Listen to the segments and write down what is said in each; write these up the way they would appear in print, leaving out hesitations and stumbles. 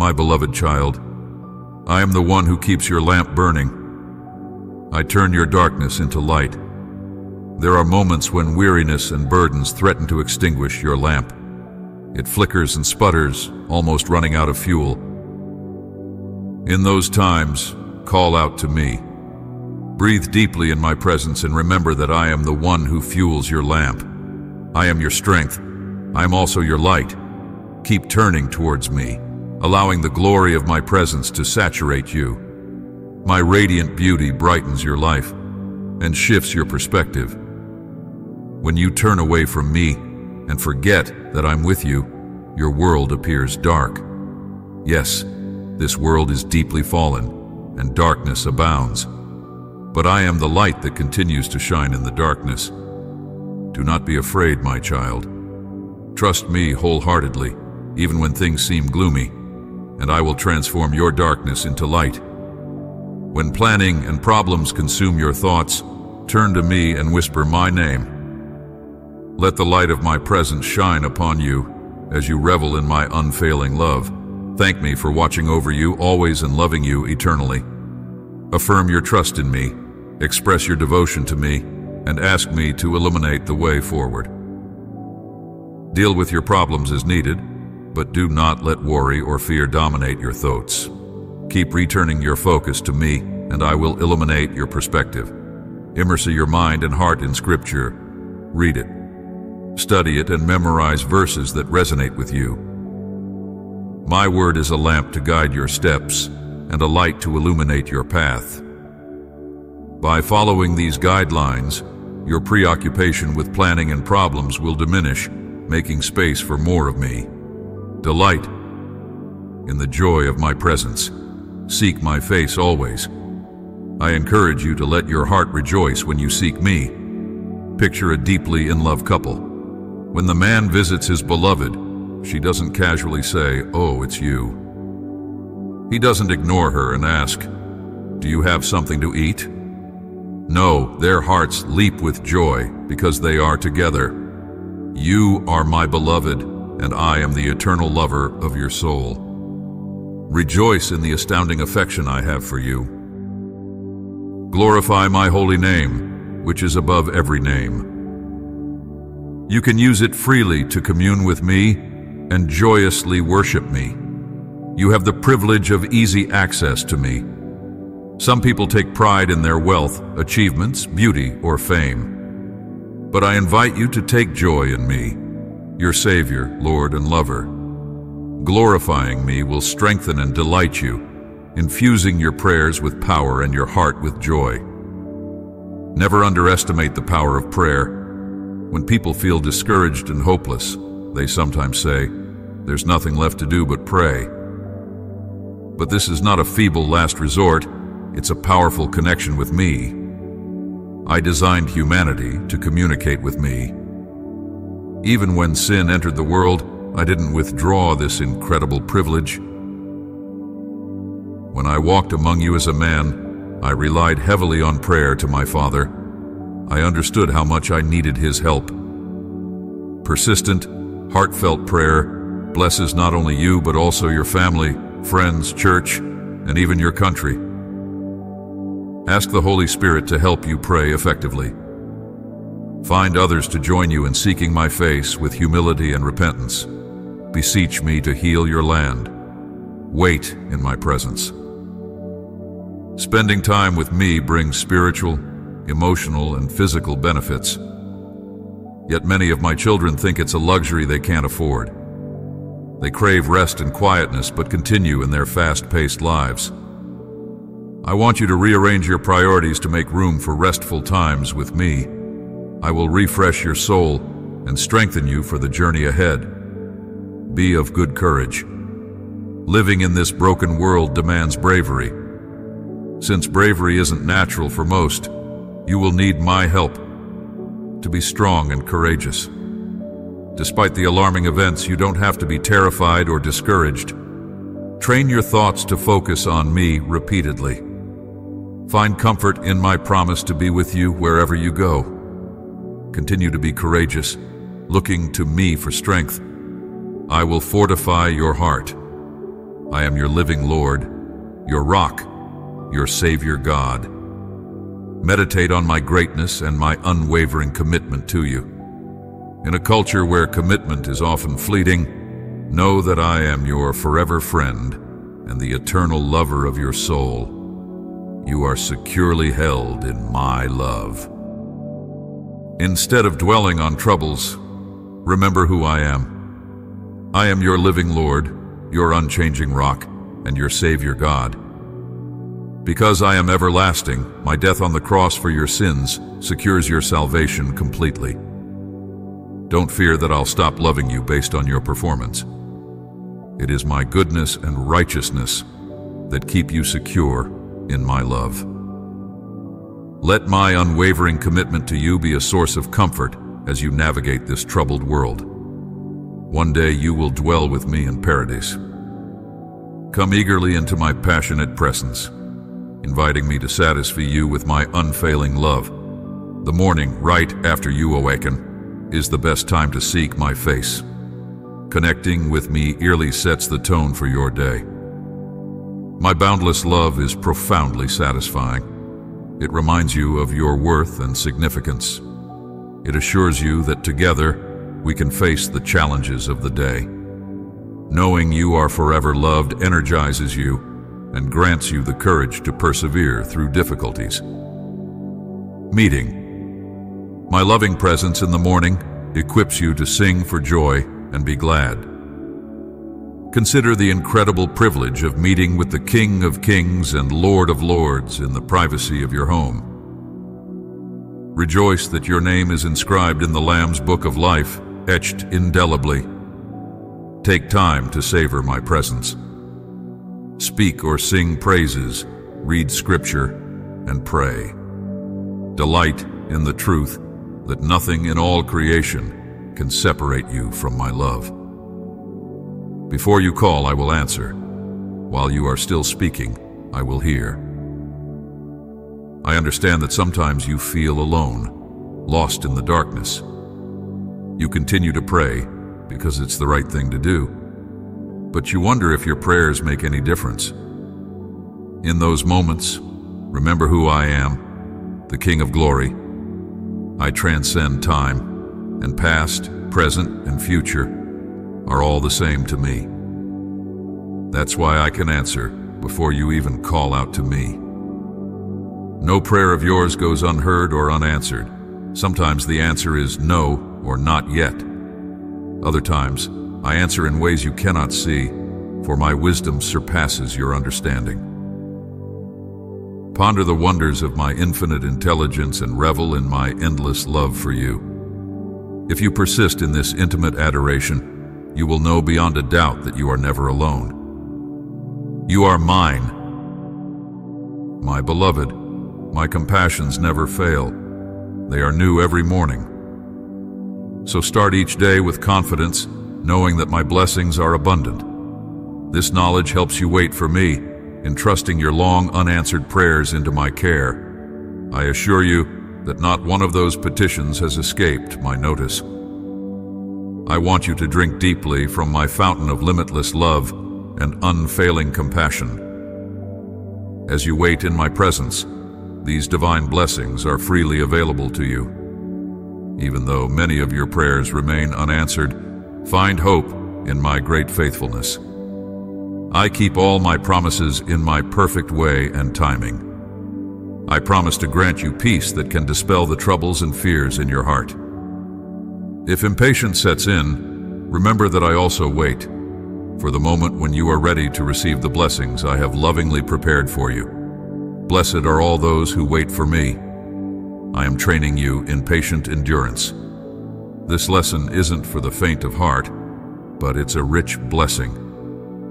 my beloved child. I am the one who keeps your lamp burning. I turn your darkness into light. There are moments when weariness and burdens threaten to extinguish your lamp. It flickers and sputters, almost running out of fuel. In those times, call out to me. Breathe deeply in my presence and remember that I am the one who fuels your lamp. I am your strength. I am also your light. Keep turning towards me, allowing the glory of my presence to saturate you. My radiant beauty brightens your life and shifts your perspective. When you turn away from me and forget that I'm with you, your world appears dark. Yes, this world is deeply fallen, and darkness abounds. But I am the light that continues to shine in the darkness. Do not be afraid, my child. Trust me wholeheartedly, even when things seem gloomy, and I will transform your darkness into light. When planning and problems consume your thoughts, turn to me and whisper my name. Let the light of my presence shine upon you as you revel in my unfailing love. Thank me for watching over you always and loving you eternally. Affirm your trust in me, express your devotion to me, and ask me to illuminate the way forward. Deal with your problems as needed, but do not let worry or fear dominate your thoughts. Keep returning your focus to me, and I will illuminate your perspective. Immerse your mind and heart in Scripture. Read it, study it, and memorize verses that resonate with you. My word is a lamp to guide your steps and a light to illuminate your path. By following these guidelines, your preoccupation with planning and problems will diminish, making space for more of me. Delight in the joy of my presence. Seek my face always. I encourage you to let your heart rejoice when you seek me. Picture a deeply in love couple. When the man visits his beloved, she doesn't casually say, "Oh, it's you." He doesn't ignore her and ask, "Do you have something to eat?" No, their hearts leap with joy because they are together. You are my beloved, and I am the eternal lover of your soul. Rejoice in the astounding affection I have for you. Glorify my holy name, which is above every name. You can use it freely to commune with me and joyously worship me. You have the privilege of easy access to me. Some people take pride in their wealth, achievements, beauty, or fame. But I invite you to take joy in me, your Savior, Lord, and Lover. Glorifying me will strengthen and delight you, infusing your prayers with power and your heart with joy. Never underestimate the power of prayer. When people feel discouraged and hopeless, they sometimes say, "There's nothing left to do but pray." But this is not a feeble last resort, it's a powerful connection with me. I designed humanity to communicate with me. Even when sin entered the world, I didn't withdraw this incredible privilege. When I walked among you as a man, I relied heavily on prayer to my Father. I understood how much I needed His help. Persistent, heartfelt prayer blesses not only you but also your family, friends, church, and even your country. Ask the Holy Spirit to help you pray effectively. Find others to join you in seeking my face with humility and repentance. Beseech me to heal your land. Wait in my presence. Spending time with me brings spiritual, emotional, and physical benefits. Yet many of my children think it's a luxury they can't afford. They crave rest and quietness, but continue in their fast-paced lives. I want you to rearrange your priorities to make room for restful times with me. I will refresh your soul and strengthen you for the journey ahead. Be of good courage. Living in this broken world demands bravery. Since bravery isn't natural for most, you will need my help to be strong and courageous. Despite the alarming events, you don't have to be terrified or discouraged. Train your thoughts to focus on me repeatedly. Find comfort in my promise to be with you wherever you go. Continue to be courageous, looking to me for strength. I will fortify your heart. I am your living Lord, your rock, your Savior God. Meditate on my greatness and my unwavering commitment to you. In a culture where commitment is often fleeting, know that I am your forever friend and the eternal lover of your soul. You are securely held in my love. Instead of dwelling on troubles, remember who I am. I am your living Lord, your unchanging rock, and your Savior God. Because I am everlasting, my death on the cross for your sins secures your salvation completely. Don't fear that I'll stop loving you based on your performance. It is my goodness and righteousness that keep you secure in my love. Let my unwavering commitment to you be a source of comfort as you navigate this troubled world. One day you will dwell with me in paradise. Come eagerly into my passionate presence, inviting me to satisfy you with my unfailing love. The morning, right after you awaken, is the best time to seek my face. Connecting with me early sets the tone for your day. My boundless love is profoundly satisfying. It reminds you of your worth and significance. It assures you that together we can face the challenges of the day. Knowing you are forever loved energizes you and grants you the courage to persevere through difficulties. Meeting. My loving presence in the morning equips you to sing for joy and be glad. Consider the incredible privilege of meeting with the King of Kings and Lord of Lords in the privacy of your home. Rejoice that your name is inscribed in the Lamb's Book of Life, etched indelibly. Take time to savor my presence. Speak or sing praises, read scripture, and pray. Delight in the truth that nothing in all creation can separate you from my love. Before you call, I will answer. While you are still speaking, I will hear. I understand that sometimes you feel alone, lost in the darkness. You continue to pray because it's the right thing to do. But you wonder if your prayers make any difference. In those moments, remember who I am, the King of Glory. I transcend time, and past, present, and future are all the same to me. That's why I can answer before you even call out to me. No prayer of yours goes unheard or unanswered. Sometimes the answer is no or not yet. Other times, I answer in ways you cannot see, for my wisdom surpasses your understanding. Ponder the wonders of my infinite intelligence and revel in my endless love for you. If you persist in this intimate adoration, you will know beyond a doubt that you are never alone. You are mine, my beloved. My compassions never fail. They are new every morning. So start each day with confidence, knowing that my blessings are abundant. This knowledge helps you wait for me, entrusting your long unanswered prayers into my care. I assure you that not one of those petitions has escaped my notice. I want you to drink deeply from my fountain of limitless love and unfailing compassion. As you wait in my presence, these divine blessings are freely available to you. Even though many of your prayers remain unanswered, find hope in my great faithfulness. I keep all my promises in my perfect way and timing. I promise to grant you peace that can dispel the troubles and fears in your heart. If impatience sets in, remember that I also wait for the moment when you are ready to receive the blessings I have lovingly prepared for you. Blessed are all those who wait for me. I am training you in patient endurance. This lesson isn't for the faint of heart, but it's a rich blessing,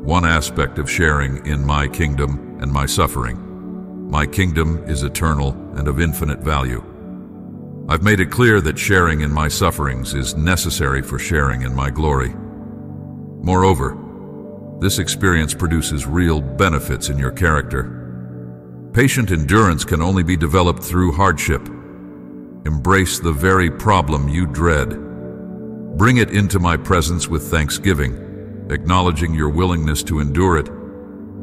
one aspect of sharing in my kingdom and my suffering. My kingdom is eternal and of infinite value. I've made it clear that sharing in my sufferings is necessary for sharing in my glory. Moreover, this experience produces real benefits in your character. Patient endurance can only be developed through hardship. Embrace the very problem you dread. Bring it into my presence with thanksgiving, acknowledging your willingness to endure it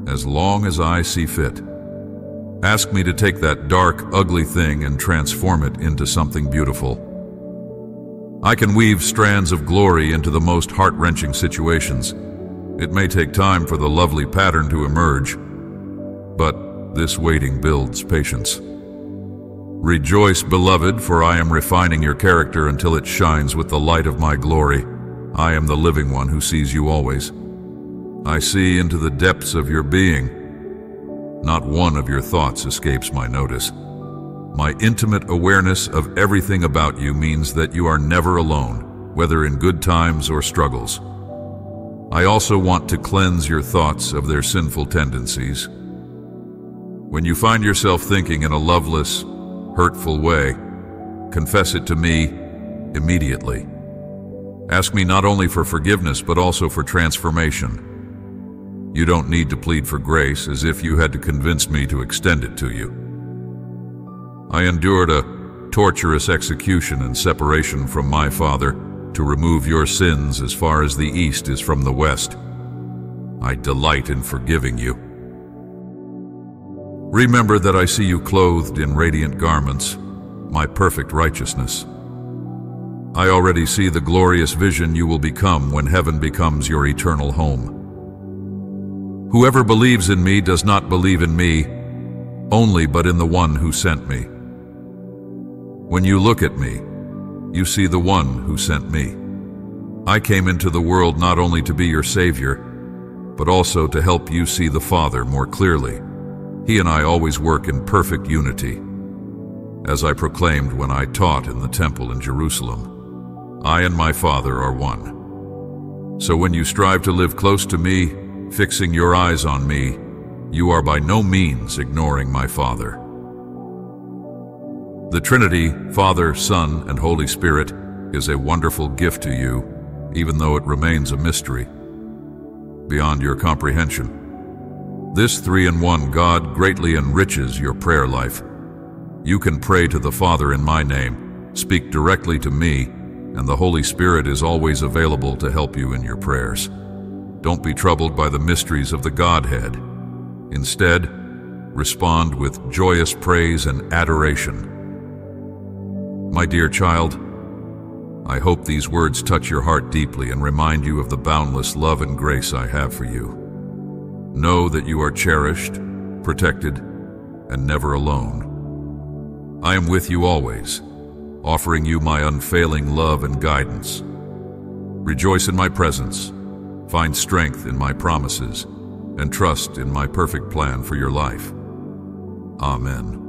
as long as I see fit. Ask me to take that dark, ugly thing and transform it into something beautiful. I can weave strands of glory into the most heart-wrenching situations. It may take time for the lovely pattern to emerge, but this waiting builds patience. Rejoice, beloved, for I am refining your character until it shines with the light of my glory. I am the living one who sees you always. I see into the depths of your being. Not one of your thoughts escapes my notice. My intimate awareness of everything about you means that you are never alone, whether in good times or struggles. I also want to cleanse your thoughts of their sinful tendencies. When you find yourself thinking in a loveless, hurtful way, confess it to me immediately. Ask me not only for forgiveness, but also for transformation. You don't need to plead for grace as if you had to convince me to extend it to you. I endured a torturous execution and separation from my Father to remove your sins as far as the east is from the west. I delight in forgiving you. Remember that I see you clothed in radiant garments, my perfect righteousness. I already see the glorious vision you will become when heaven becomes your eternal home. Whoever believes in me does not believe in me only, but in the one who sent me. When you look at me, you see the one who sent me. I came into the world not only to be your Savior, but also to help you see the Father more clearly. He and I always work in perfect unity, as I proclaimed when I taught in the temple in Jerusalem. I and my Father are one. So when you strive to live close to me, fixing your eyes on me, you are by no means ignoring my Father. The Trinity, Father, Son, and Holy Spirit, is a wonderful gift to you, even though it remains a mystery beyond your comprehension. This three-in-one God greatly enriches your prayer life. You can pray to the Father in my name, speak directly to me, and the Holy Spirit is always available to help you in your prayers. Don't be troubled by the mysteries of the Godhead. Instead, respond with joyous praise and adoration. My dear child, I hope these words touch your heart deeply and remind you of the boundless love and grace I have for you. Know that you are cherished, protected, and never alone. I am with you always, offering you my unfailing love and guidance. Rejoice in my presence, find strength in my promises, and trust in my perfect plan for your life. Amen.